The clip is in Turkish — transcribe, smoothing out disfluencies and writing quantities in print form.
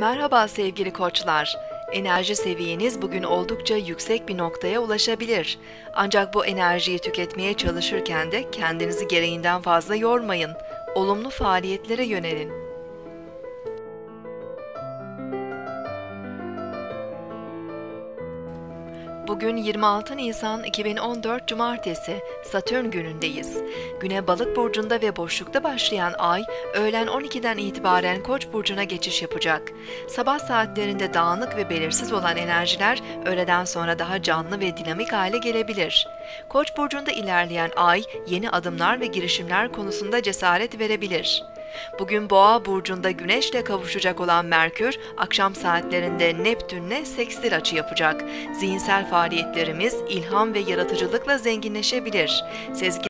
Merhaba sevgili koçlar. Enerji seviyeniz bugün oldukça yüksek bir noktaya ulaşabilir. Ancak bu enerjiyi tüketmeye çalışırken de kendinizi gereğinden fazla yormayın. Olumlu faaliyetlere yönelin. Bugün 26 Nisan 2014 Cumartesi, Satürn günündeyiz. Güne Balık burcunda ve boşlukta başlayan ay, öğlen 12'den itibaren Koç burcuna geçiş yapacak. Sabah saatlerinde dağınık ve belirsiz olan enerjiler, öğleden sonra daha canlı ve dinamik hale gelebilir. Koç burcunda ilerleyen ay, yeni adımlar ve girişimler konusunda cesaret verebilir. Bugün Boğa burcunda Güneş'le kavuşacak olan Merkür, akşam saatlerinde Neptün'le sekstil açı yapacak. Zihinsel faaliyetlerimiz ilham ve yaratıcılıkla zenginleşebilir. Sezgi